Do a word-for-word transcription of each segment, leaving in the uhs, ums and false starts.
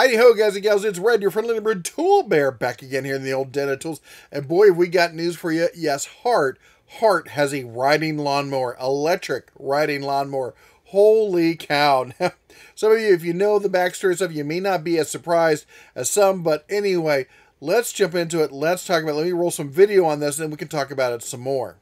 Heidi ho, guys and gals, it's Red, your friendly neighborhood tool bear, back again here in the old den of tools. And boy, have we got news for you. Yes, Hart, Hart has a riding lawnmower, electric riding lawnmower. Holy cow. Now, some of you, if you know the backstory stuff, you may not be as surprised as some, but anyway, let's jump into it. Let's talk about it. Let me roll some video on this, and then we can talk about it some more.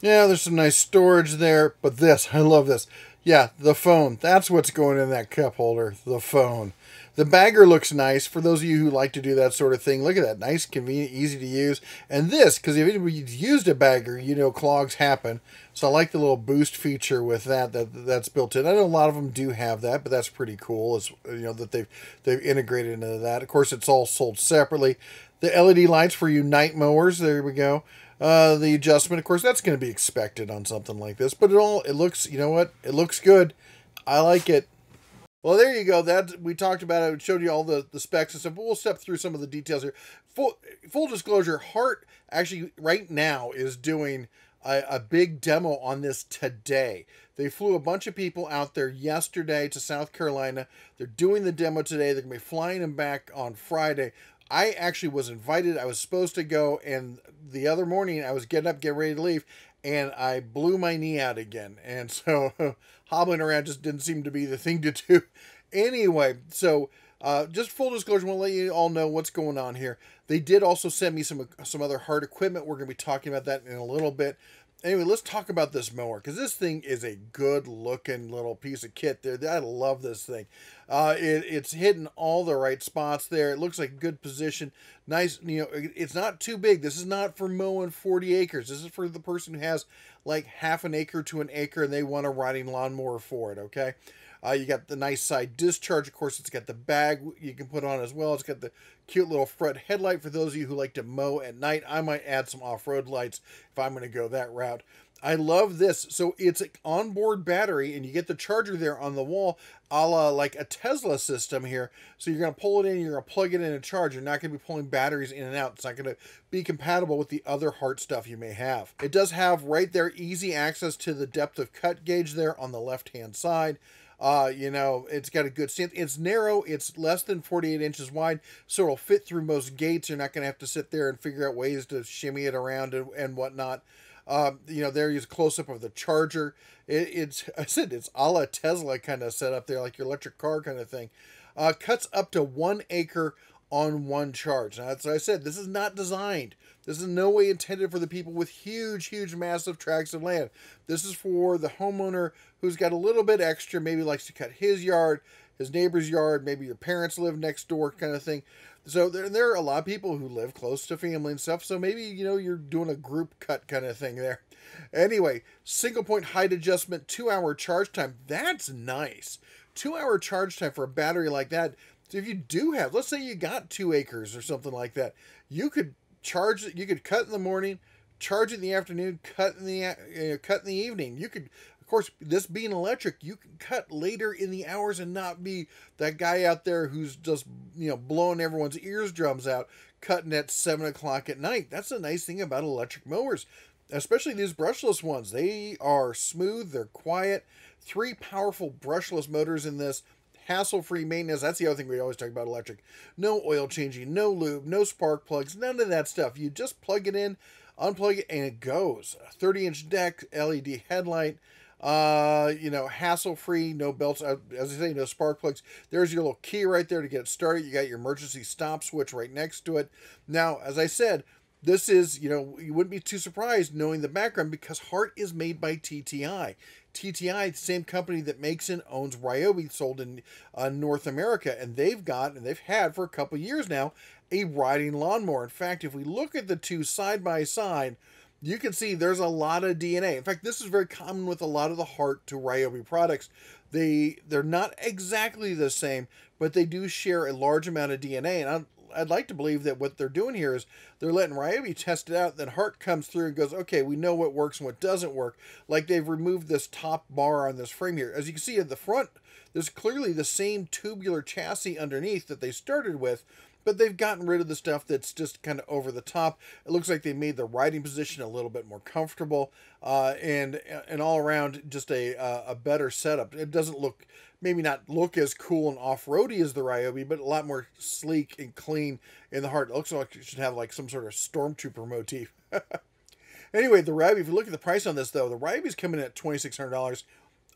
Yeah, there's some nice storage there, but this, I love this. Yeah, the phone. That's what's going in that cup holder, the phone. The bagger looks nice. For those of you who like to do that sort of thing, look at that. Nice, convenient, easy to use. And this, because if anybody's used a bagger, you know clogs happen. So I like the little boost feature with that, that that's built in. I know a lot of them do have that, but that's pretty cool. It's, you know, that they've, they've integrated into that. Of course, it's all sold separately. The L E D lights for you night mowers. There we go. Uh, the adjustment, of course, that's going to be expected on something like this. But it all, it looks, you know what? It looks good. I like it. Well, there you go. That we talked about it. It showed you all the, the specs and stuff, but we'll step through some of the details here. Full, full disclosure, Hart actually right now is doing a, a big demo on this today. They flew a bunch of people out there yesterday to South Carolina. They're doing the demo today. They're going to be flying them back on Friday. I actually was invited. I was supposed to go, and the other morning I was getting up, getting ready to leave, and I blew my knee out again. And so hobbling around just didn't seem to be the thing to do. Anyway, so uh, just full disclosure, we'll let you all know what's going on here. They did also send me some, some other Hart equipment. We're going to be talking about that in a little bit. Anyway, let's talk about this mower, because this thing is a good-looking little piece of kit there. I love this thing. Uh, it, it's hitting all the right spots there. It looks like a good position. Nice, you know, it's not too big. This is not for mowing forty acres. This is for the person who has, like, half an acre to an acre, and they want a riding lawnmower for it, okay? Uh, you got the nice side discharge. Of course, it's got the bag you can put on as well. It's got the cute little front headlight for those of you who like to mow at night. I might add some off-road lights if I'm going to go that route. I love this. So it's an onboard battery, and you get the charger there on the wall, a la like a Tesla system here. So you're going to pull it in, you're going to plug it in and charge. You're not going to be pulling batteries in and out. It's not going to be compatible with the other Hart stuff you may have. It does have right there easy access to the depth of cut gauge there on the left-hand side. Uh, you know, it's got a good stand. It's narrow. It's less than forty-eight inches wide, so it'll fit through most gates. You're not going to have to sit there and figure out ways to shimmy it around and, and whatnot. Um, you know, there is a close-up of the charger. It, it's, I said, it's a la Tesla kind of set up there, like your electric car kind of thing. Uh, cuts up to one acre on one charge. Now, as I said, this is not designed. This is no way intended for the people with huge, huge, massive tracts of land. This is for the homeowner who's got a little bit extra, maybe likes to cut his yard, his neighbor's yard, maybe your parents live next door kind of thing. So there, there are a lot of people who live close to family and stuff. So maybe, you know, you're doing a group cut kind of thing there. Anyway, single point height adjustment, two hour charge time. That's nice. Two hour charge time for a battery like that. So if you do have, let's say you got two acres or something like that, you could charge it. You could cut in the morning, charge it in the afternoon, cut in the uh, cut in the evening. You could, of course, this being electric, you can cut later in the hours and not be that guy out there who's just, you know, blowing everyone's eardrums out, cutting at seven o'clock at night. That's the nice thing about electric mowers, especially these brushless ones. They are smooth. They're quiet. Three powerful brushless motors in this. Hassle-free maintenance. That's the other thing we always talk about electric. No oil changing, no lube, no spark plugs, none of that stuff. You just plug it in, unplug it, and it goes. thirty-inch deck, L E D headlight, uh, you know, hassle-free, no belts. As I say, no spark plugs. There's your little key right there to get it started. You got your emergency stop switch right next to it. Now, as I said, this is, you know, you wouldn't be too surprised knowing the background because Hart is made by T T I. T T I, the same company that makes and owns Ryobi, sold in uh, North America. And they've got, and they've had for a couple of years now, a riding lawnmower. In fact, if we look at the two side by side, you can see there's a lot of D N A. In fact, this is very common with a lot of the Hart to Ryobi products. They, they're not exactly the same, but they do share a large amount of D N A. And I'm, I'd like to believe that what they're doing here is they're letting Ryobi test it out. Then Hart comes through and goes, okay, we know what works and what doesn't work. Like they've removed this top bar on this frame here. As you can see at the front, There's clearly the same tubular chassis underneath that they started with, but they've gotten rid of the stuff that's just kind of over the top. It looks like they made the riding position a little bit more comfortable, uh, and and all around just a a better setup. It doesn't look, maybe not look as cool and off-roady as the Ryobi, but a lot more sleek and clean in the Hart. It looks like it should have like some sort of stormtrooper motif. Anyway, the Ryobi, if you look at the price on this though, the Ryobi's coming in at twenty-six hundred dollars.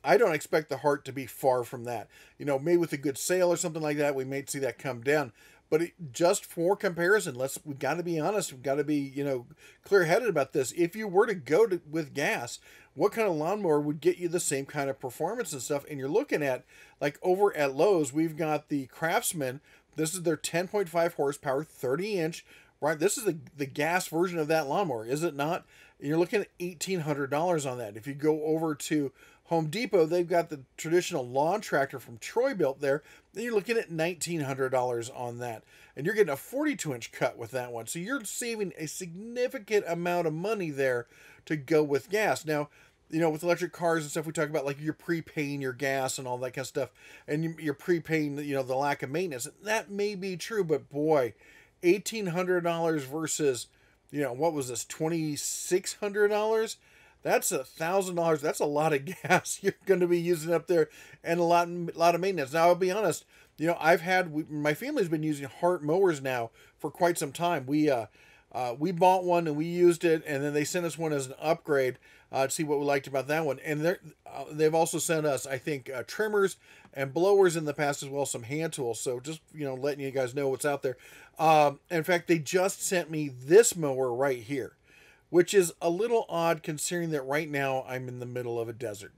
I don't expect the Hart to be far from that. You know, maybe with a good sale or something like that, we may see that come down. But it, just for comparison, let's, we've got to be honest, we've got to be, you know, clear-headed about this. If you were to go to, with gas, what kind of lawnmower would get you the same kind of performance and stuff? And you're looking at, like over at Lowe's, we've got the Craftsman. This is their ten point five horsepower, thirty inch. Right, this is the, the gas version of that lawnmower, is it not? And you're looking at eighteen hundred dollars on that. If you go over to Home Depot, they've got the traditional lawn tractor from Troy-Bilt there. Then you're looking at nineteen hundred dollars on that. And you're getting a forty-two inch cut with that one. So you're saving a significant amount of money there to go with gas. Now, you know, with electric cars and stuff, we talk about like you're prepaying your gas and all that kind of stuff. And you're prepaying, you know, the lack of maintenance. That may be true, but boy, eighteen hundred dollars versus, you know, what was this, twenty-six hundred dollars? That's a thousand dollars. That's a lot of gas you're going to be using up there, and a lot, a lot of maintenance. Now, I'll be honest. You know, I've had, my family's been using Hart mowers now for quite some time. We uh, uh, we bought one and we used it, and then they sent us one as an upgrade uh, to see what we liked about that one. And they're, uh, they've also sent us, I think, uh, trimmers and blowers in the past as well, some hand tools. So just, you know, letting you guys know what's out there. Um, in fact, they just sent me this mower right here, which is a little odd considering that right now I'm in the middle of a desert.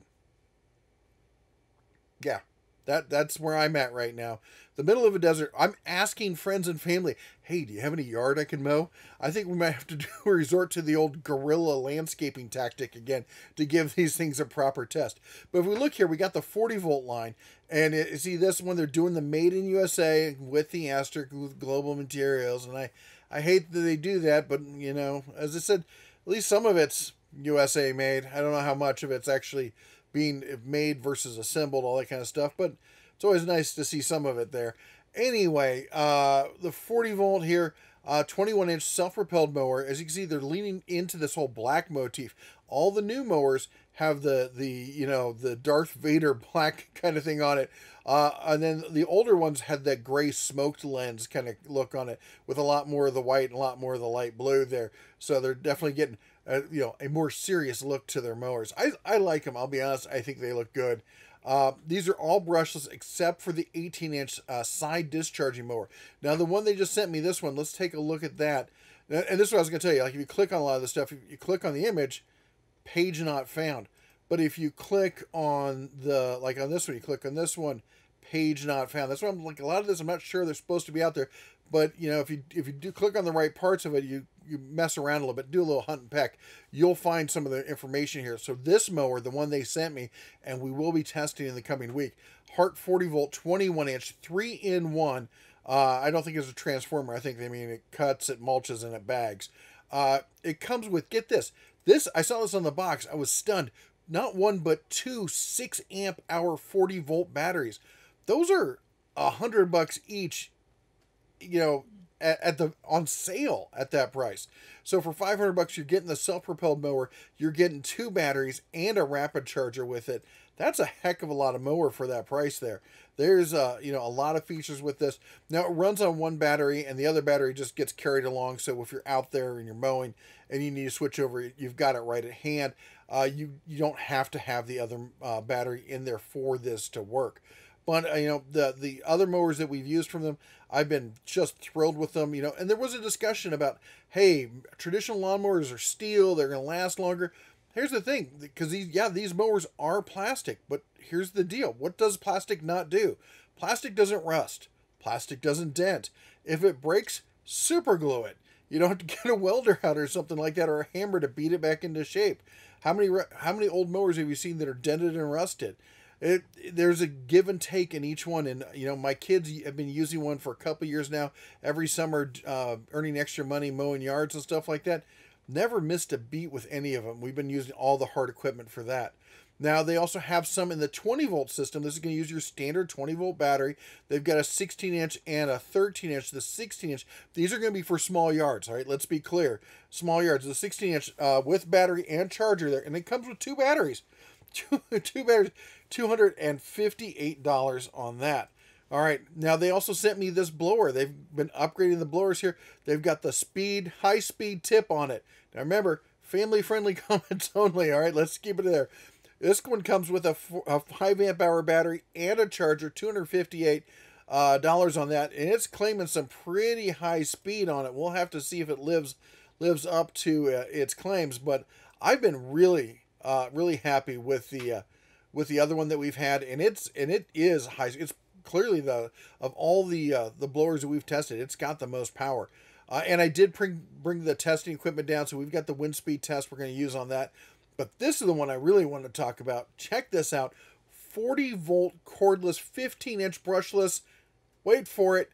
Yeah, that, that's where I'm at right now. The middle of a desert. I'm asking friends and family, hey, do you have any yard I can mow? I think we might have to do a resort to the old guerrilla landscaping tactic again to give these things a proper test. But if we look here, we got the forty volt line. And it, see this one, they're doing the Made in U S A with the asterisk with global materials. And I, I hate that they do that, but, you know, as I said, at least some of it's U S A made. I don't know how much of it's actually being made versus assembled, all that kind of stuff. But it's always nice to see some of it there. Anyway, uh, the forty volt here, uh, twenty-one inch self-propelled mower. As you can see, they're leaning into this whole black motif. All the new mowers have the, the you know, the Darth Vader black kind of thing on it. Uh, and then the older ones had that gray smoked lens kind of look on it with a lot more of the white and a lot more of the light blue there. So they're definitely getting, a, you know, a more serious look to their mowers. I, I like them. I'll be honest. I think they look good. Uh, these are all brushless except for the eighteen inch uh, side discharging mower. Now, the one they just sent me, this one, let's take a look at that. And this is what I was going to tell you. Like, if you click on a lot of the stuff, if you click on the image, page not found. But if you click on the, like on this one, you click on this one, page not found. That's why I'm like, a lot of this, I'm not sure they're supposed to be out there. But, you know, if you if you do click on the right parts of it, you, you mess around a little bit, do a little hunt and peck, you'll find some of the information here. So this mower, the one they sent me, and we will be testing in the coming week, Hart forty volt, twenty-one inch, three in one. Uh, I don't think it's a transformer. I think they mean it cuts, it mulches, and it bags. Uh, it comes with, get this, this, I saw this on the box. I was stunned. Not one, but two six amp hour forty volt batteries. Those are a hundred bucks each, you know, at, at the on sale at that price. So for five hundred bucks, you're getting the self-propelled mower, you're getting two batteries and a rapid charger with it. That's a heck of a lot of mower for that price there. There's uh, you know, a lot of features with this. Now, it runs on one battery and the other battery just gets carried along. So if you're out there and you're mowing and you need to switch over, you've got it right at hand. Uh, you, you don't have to have the other uh, battery in there for this to work. But, uh, you know, the, the other mowers that we've used from them, I've been just thrilled with them, you know. And there was a discussion about, hey, traditional lawnmowers are steel, they're going to last longer. Here's the thing, because these, yeah, these mowers are plastic, but here's the deal. What does plastic not do? Plastic doesn't rust. Plastic doesn't dent. If it breaks, super glue it. You don't have to get a welder out or something like that, or a hammer to beat it back into shape. How many, how many old mowers have you seen that are dented and rusted? It, there's a give and take in each one. And, you know, my kids have been using one for a couple of years now, every summer, uh, earning extra money, mowing yards and stuff like that. Never missed a beat with any of them. We've been using all the Hart equipment for that. Now, they also have some in the twenty volt system. This is going to use your standard twenty volt battery. They've got a sixteen inch and a thirteen inch. The sixteen inch, these are going to be for small yards, all right? Let's be clear. Small yards. The sixteen inch uh, with battery and charger there. And it comes with two batteries. Two, two batteries. two hundred fifty-eight dollars on that. All right. Now, they also sent me this blower. They've been upgrading the blowers here. They've got the speed, high-speed tip on it. Now, remember, family-friendly comments only, all right? Let's keep it there. This one comes with a, four, a five amp hour battery and a charger, two hundred fifty-eight dollars uh, dollars on that. And it's claiming some pretty high speed on it. We'll have to see if it lives lives up to uh, its claims. But I've been really, uh, really happy with the uh, with the other one that we've had. And, it's, and it is high. It's clearly, the of all the, uh, the blowers that we've tested, it's got the most power. Uh, and I did bring, bring the testing equipment down. So we've got the wind speed test we're going to use on that. But this is the one I really want to talk about. Check this out. forty volt cordless, fifteen inch brushless, wait for it,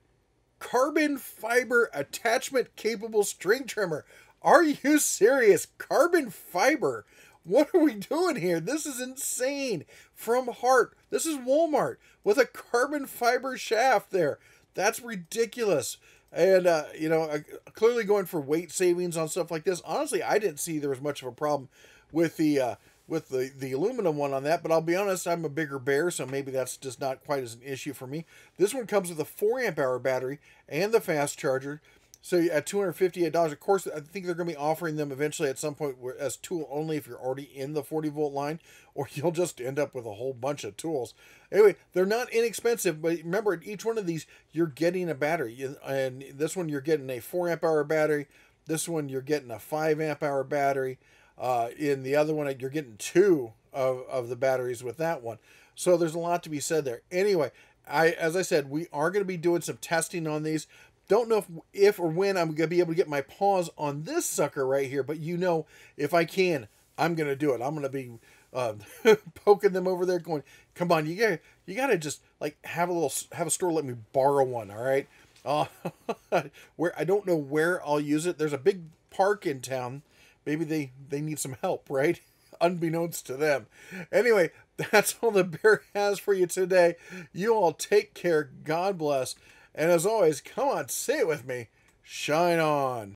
carbon fiber attachment capable string trimmer. Are you serious? Carbon fiber? What are we doing here? This is insane. From Hart. This is Walmart with a carbon fiber shaft there. That's ridiculous. And, uh, you know, uh, clearly going for weight savings on stuff like this. Honestly, I didn't see there was much of a problem with the uh, with the, the aluminum one on that. But I'll be honest, I'm a bigger bear, so maybe that's just not quite as an issue for me. This one comes with a four amp hour battery and the fast charger. So at two hundred fifty-eight dollars, of course, I think they're going to be offering them eventually at some point as tool only if you're already in the forty volt line, or you'll just end up with a whole bunch of tools. Anyway, they're not inexpensive, but remember, at each one of these, you're getting a battery. And this one, you're getting a four amp hour battery. This one, you're getting a five amp hour battery. Uh, in the other one, you're getting two of, of the batteries with that one. So there's a lot to be said there. Anyway, I as I said, we are going to be doing some testing on these. Don't know if, if or when I'm going to be able to get my paws on this sucker right here. But you know, if I can, I'm going to do it. I'm going to be uh, poking them over there going, come on, you got you got to just like have a little, have a store let me borrow one, all right? Uh, where I don't know where I'll use it. There's a big park in town. Maybe they, they need some help, right? Unbeknownst to them. Anyway, that's all the bear has for you today. You all take care. God bless. And as always, come on, say it with me. Shine on.